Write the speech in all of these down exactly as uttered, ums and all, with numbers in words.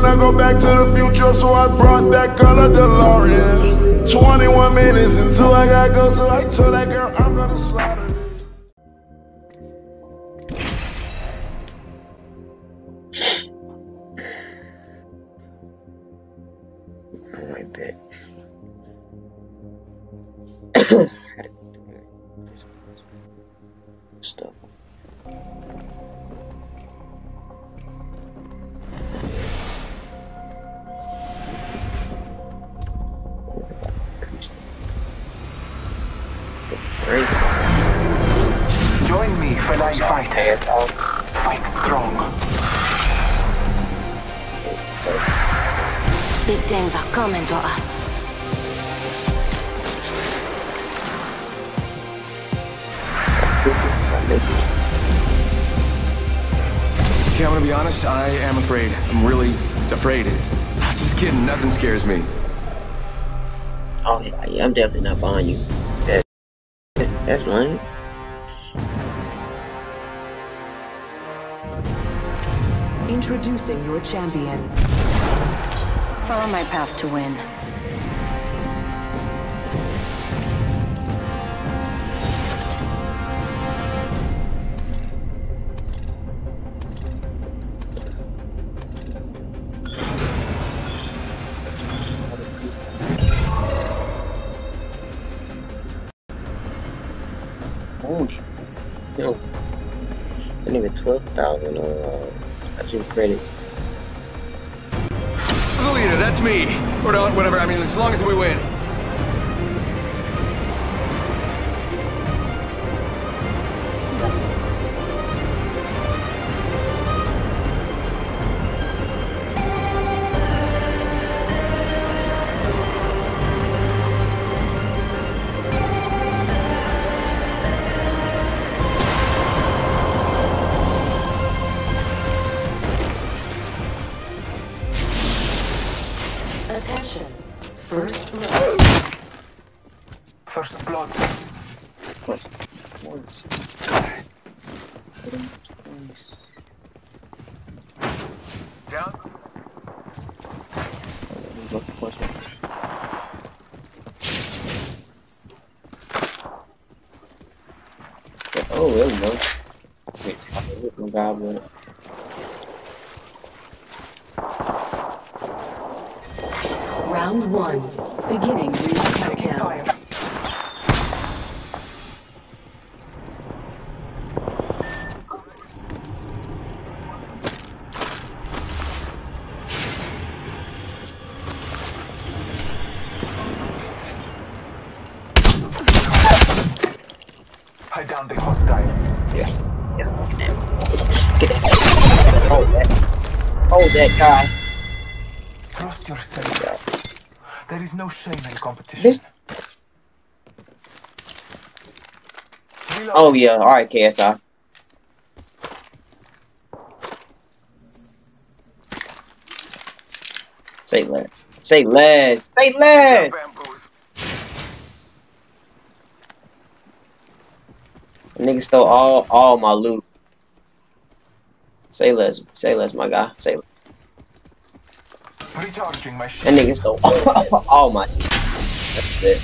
son, I go back to the future, so I brought that color DeLorean. twenty-one minutes until I gotta go, so I told that girl I'm gonna slaughter this. I'm right back. Stuff. Join me, fellow fighter. Fight strong. Big things are coming for us. Okay, I'm gonna be honest, I am afraid. I'm really afraid. I'm just kidding, nothing scares me. Oh, yeah, I'm definitely not behind you. That, that, that's lame. Introducing your champion. Follow my path to win. twelve thousand or uh, actually credits. The leader, that's me. Or not, whatever, I mean, as long as we win. Oh, there we go. Wait, I'm goblin. Round one. Beginning countdown. That guy. Trust yourself. Yeah. There is no shame in competition. This... Oh yeah, alright K S I. Say less. Say less. Say less! Nigga stole all all my loot. Say less. Say less, my guy. Say less. Recharging my shit. That nigga stole all my shit. That's it.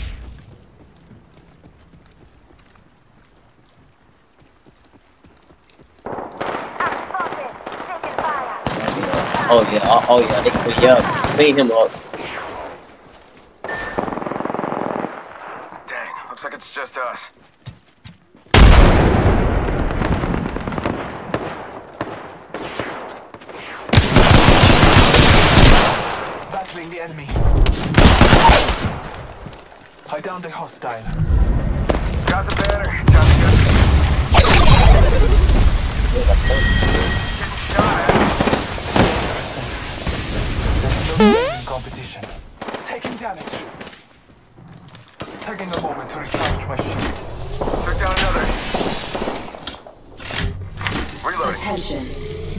Oh yeah, oh, oh yeah, they can clean up. Clean him up. Dang, looks like it's just us. The enemy. I downed a hostile. Got the banner. Got the gun. Competition. Taking damage. Taking a moment to recharge my shields. Took down another. Reloading. Attention.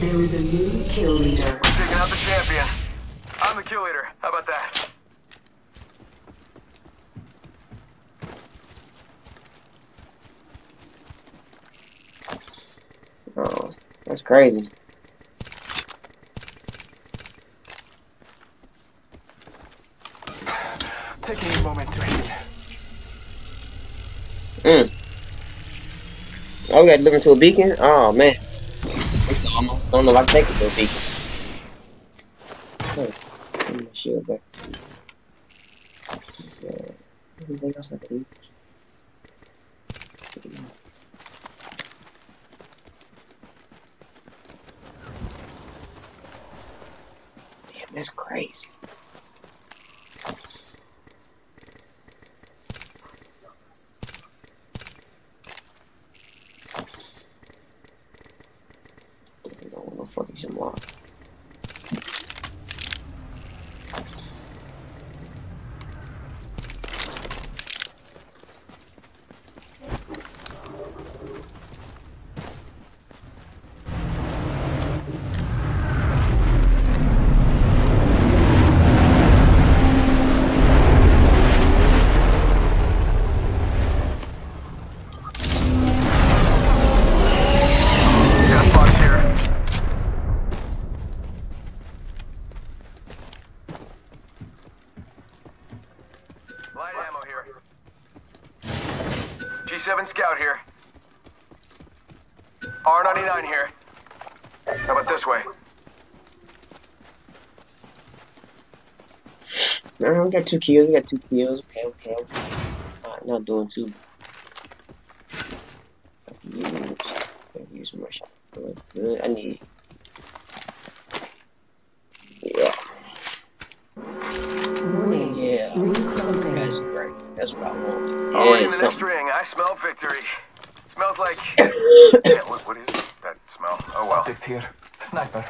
There is a new kill leader. We're taking out the champion. I'm the kill leader. How about that? Oh, that's crazy. Taking a moment to read. Mm. Oh, we gotta deliver to a beacon? Oh, man. I don't know why I take it to a beacon. Shield back. Anything else I can eat? Damn, that's crazy. I don't want no fucking hemlock. G seven scout here. R ninety-nine here. How about this way? No, we got two kills. We got two kills. Okay, okay. Alright, not doing too. I can use, I can use my shot. Good. I need. Yeah. Warning. Yeah. Reclosing. That's right. That's what I want. Already in the next ring, I smell victory. It smells like... yeah, what, what is that smell? Oh well. Optics here. Sniper.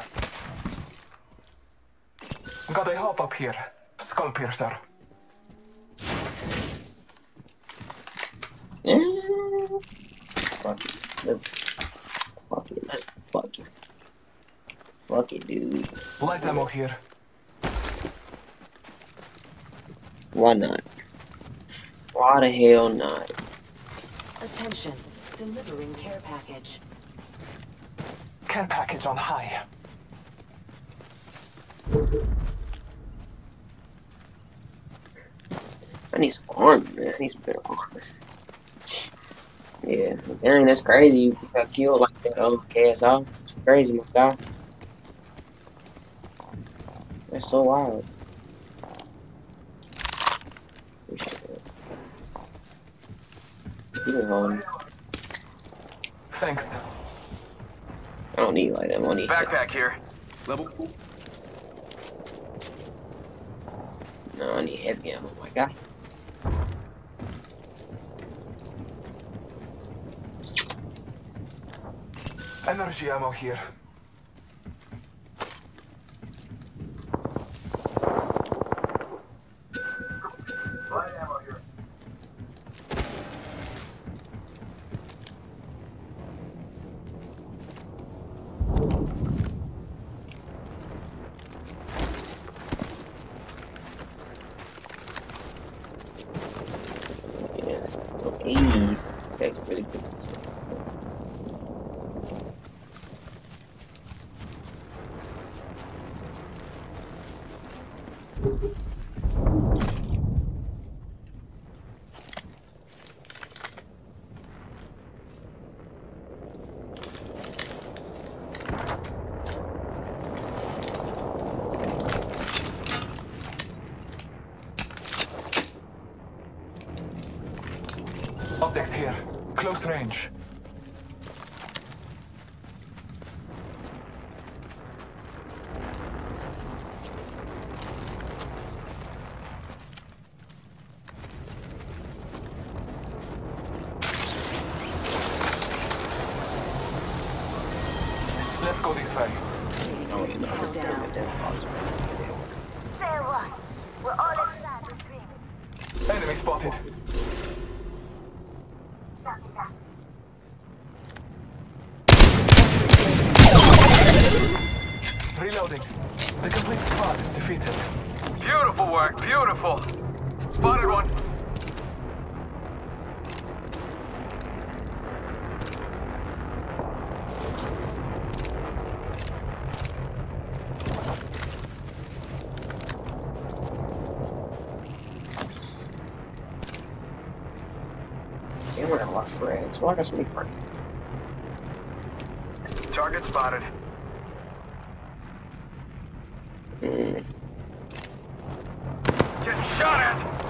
Got a hop up here. Skull piercer. Mm. Fuck it. Let's... Fuck it. Let's... Fuck it. Fuck it, dude. Light ammo here. Why not? Why the hell not? Attention, delivering care package. Care package on high. I need some armor, man. I need some better armor. Yeah, dang, that's crazy. You got killed like that on K S I. It's crazy, my guy. That's so wild. Home. Thanks. I don't need light. I don't need backpack here. Level. No, I need heavy ammo. Oh my god. Energy ammo here. Optics here. Close range. Let's go this way. No, you know, down. Sail one. We're all in line with green. Enemy spotted. Reloading. The complete squad is defeated. Beautiful work, beautiful. Spotted one. locked for antics. Well, I got somebody parked. Target spotted. Mm. Getting shot at!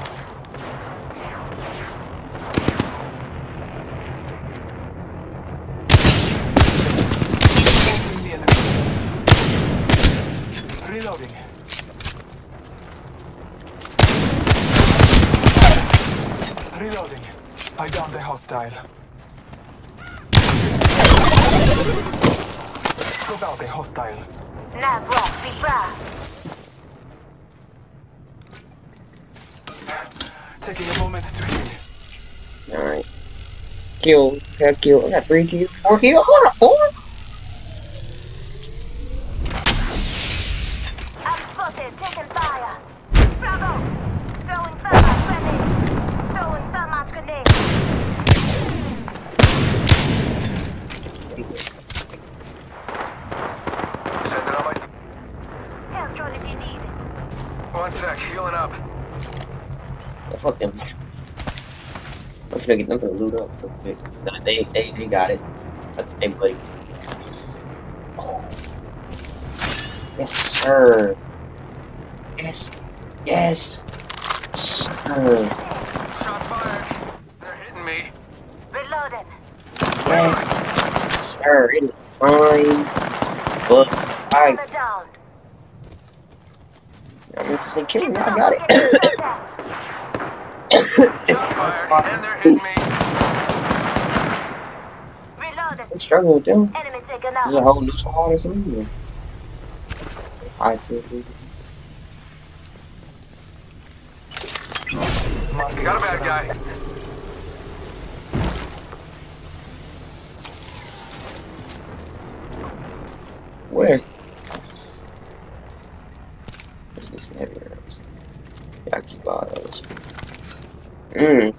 Reloading. Reloading. I downed the hostile. Go down the hostile. Nazwell, be brave. Taking a moment to heal. Alright. Kill, have kill. I got three kills. Four kills. I got four. Get them to loot up real quick. Nah, they, they, they got it. That's the same place. Oh. Yes, sir. Yes. Yes. Sir. Shots fired. They're hitting me. Reloading. Yes. Sir, it is fine. But, alright. I'm gonna say, kill me, I got it. And they're hitting me. Reloaded. I'm struggling with them. Enemy taken out. There's a whole new squad or something here. I feel good. Got a bad guy. Where? There's this heavy arrows. Yeah, I keep all those. Mm.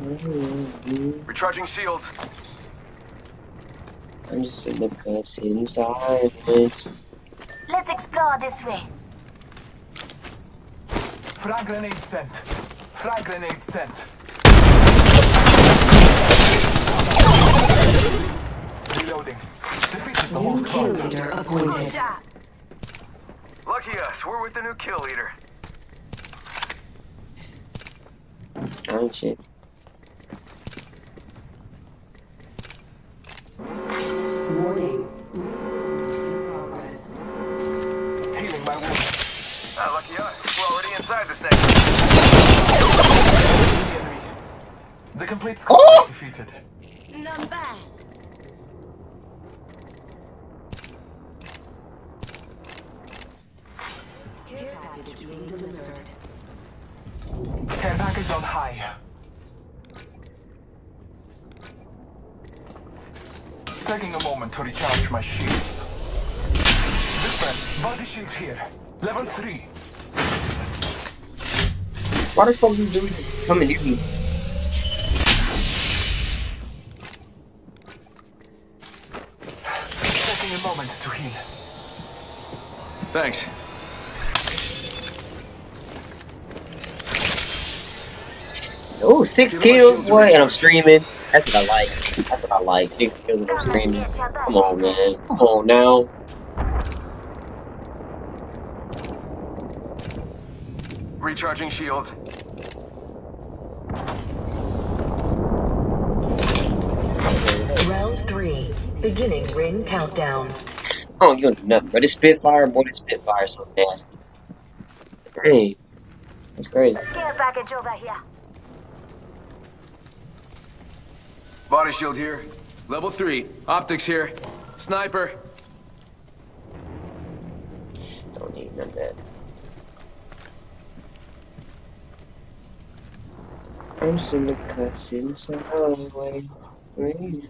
Mm-hmm. Recharging shields. I'm just sitting up there, see inside. Let's explore this way. Frag grenade sent. Frag grenade sent. Reloading. Defeated the whole squad. New kill leader appointed. Lucky us, we're with the new kill leader. Oh shit. Warning. Progress. Healing my wound. Ah, lucky us. We're already inside this thing. The complete squad oh! defeated. None bad. Care package being delivered. Care package on high. Taking a moment to recharge my shields. This one, body shields here. Level three. What the fuck are you doing? Come and eat me. Taking a moment to heal. Thanks. Oh, six kills, boy, and I'm streaming. That's what I like. That's what I like. Six kills and I'm streaming. Come on, man. Come on now. Recharging shields. Round three, beginning ring countdown. Oh, you don't do nothing, bro. This Spitfire, boy, this Spitfire is so nasty. Hey, that's crazy. Care package over here. Body shield here. Level three. Optics here. Sniper. Don't need none of that. I'm just in the cutscene, so I'm going to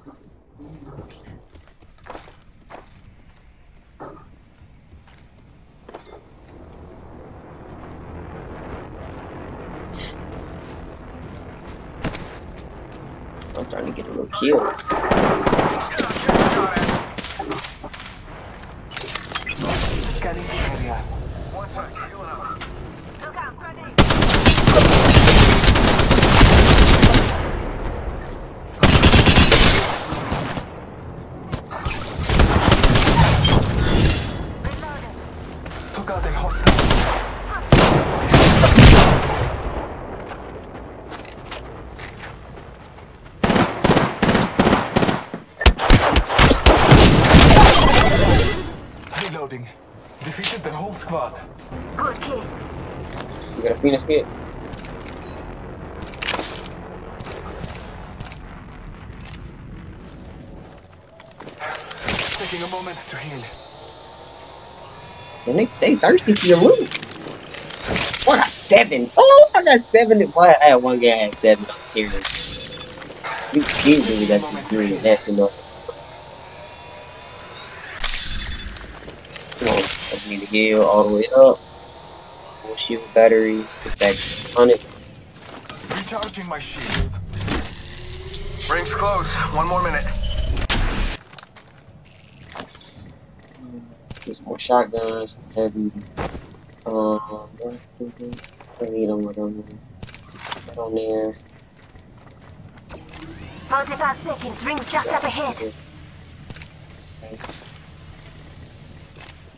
I'm trying to get a little kill. Scanning the area. Once I heal up. Look out, grenade. Reloading. Defeated their whole squad. Good kid. We got a Phoenix kit. Taking a moment to heal. And they, they thirsty for your loot. What a seven! Oh, I got seven. Why I had one guy I had seven. I'm serious. You really got to three. That's enough. Come on, I need to heal all the way up. Full shield battery. Put back on it. Recharging my shields. Rings close. One more minute. There's more shotguns, heavy. Uh, I need them with them. Right on there. forty-five seconds, rings just up ahead. Okay.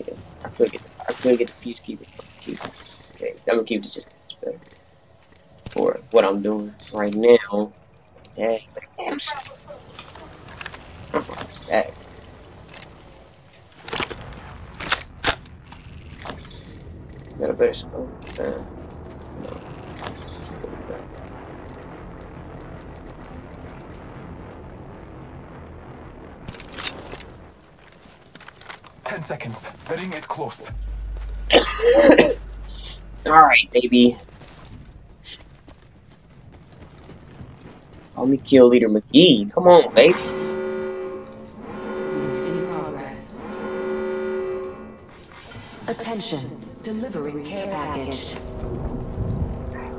Yeah, I could get, I could get the Peacekeeper. Okay, I'm gonna keep it just better for what I'm doing right now. Yeah, I'm stacked. I'm stacked. Got a better scope. Uh, no. Ten seconds. The ring is close. All right, baby. Let me kill Leader McGee. Come on, baby. Attention. Delivering care package.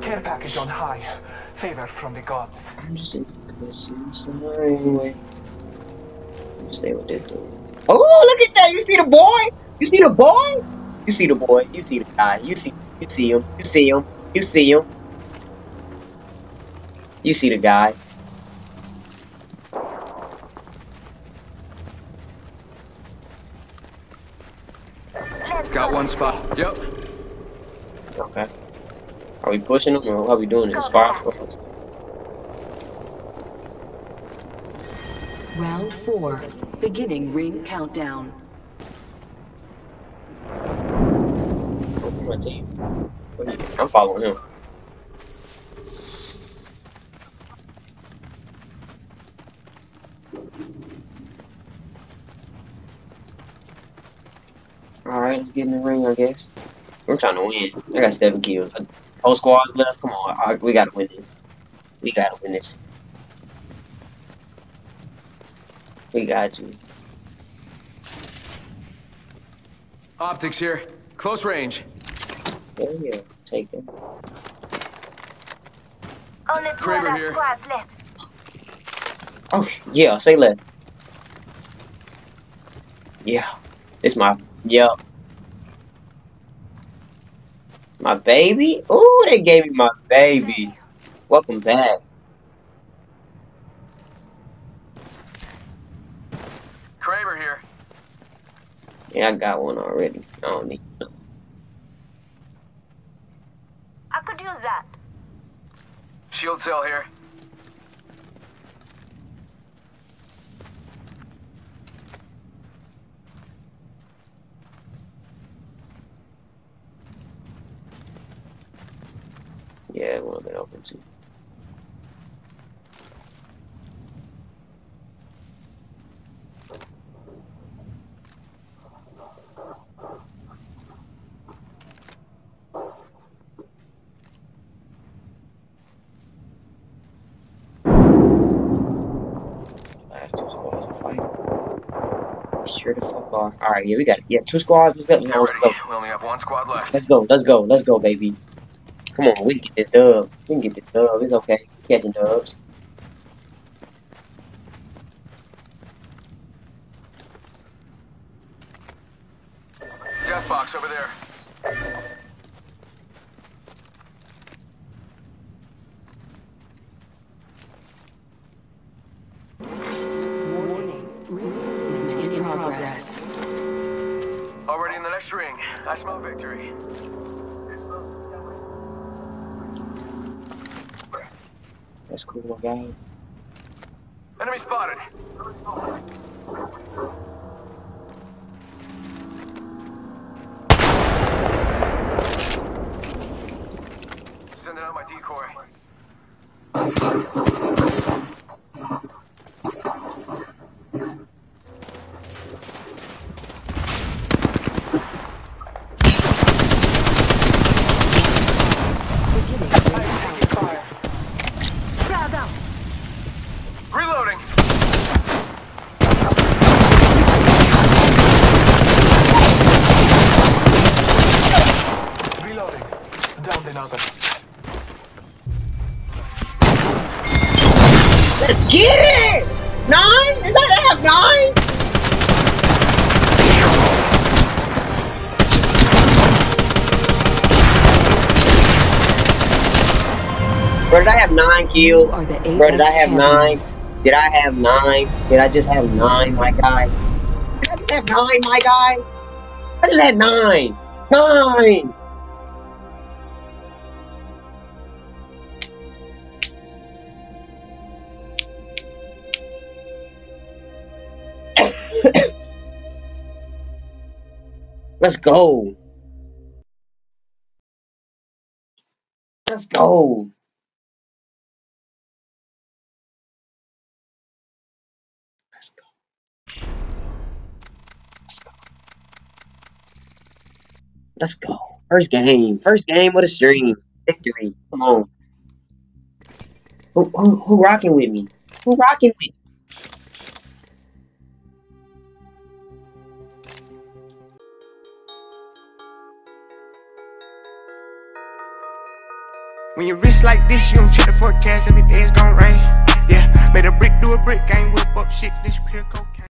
Care package on high. Favor from the gods. I'm just in somewhere anyway. Stay with this dude. Oh, look at that! You see the boy? You see the boy? You see the boy? You see the guy? You see? You see him? You see him? You see him? You see the guy? Got one spot. Yep. Okay. Are we pushing them or how are we doing it? As far as possible. Round four. Beginning ring countdown. I'm following him. Alright, let's get in the ring, I guess. We're trying to win. I got seven kills. Whole squad's left. Come on. Right, we gotta win this. We gotta win this. We got you. Optics here. Close range. There we go. Take it. Only two of our squads left. Oh, yeah. Say left. Yeah. It's my... Yup. My baby? Ooh, they gave me my baby. Welcome back. Kraber here. Yeah, I got one already. I don't need one. I could use that. Shield cell here. Yeah, it won't have been open too. Last two squads to fight. Sure the fuck are. Alright, yeah, we got it. Yeah, two squads. Let's go. No, let's go. We only have one squad left. Let's go. Let's go. Let's go, baby. Come on, we can get this dub. We can get this dub. It's okay. We're catching dubs. Death box over there. Warning. Movement in progress. Already in the next ring. I smell victory. That's cool, guys. Enemy spotted. Sending out my decoy. Bro, did I have nine kills? Bro, did I have nine? Did I have nine? Did I just have nine, my guy? Did I just have nine, my guy? I just had nine! Nine! Let's go! Let's go! Let's go. First game. First game with a stream. Victory. Come on. Who, who, who rocking with me? Who rocking with me? When you wrist like this, you don't check the forecast. Every day it's gonna rain. Yeah. Made a brick do a brick. I ain't whip up shit. This pure coke.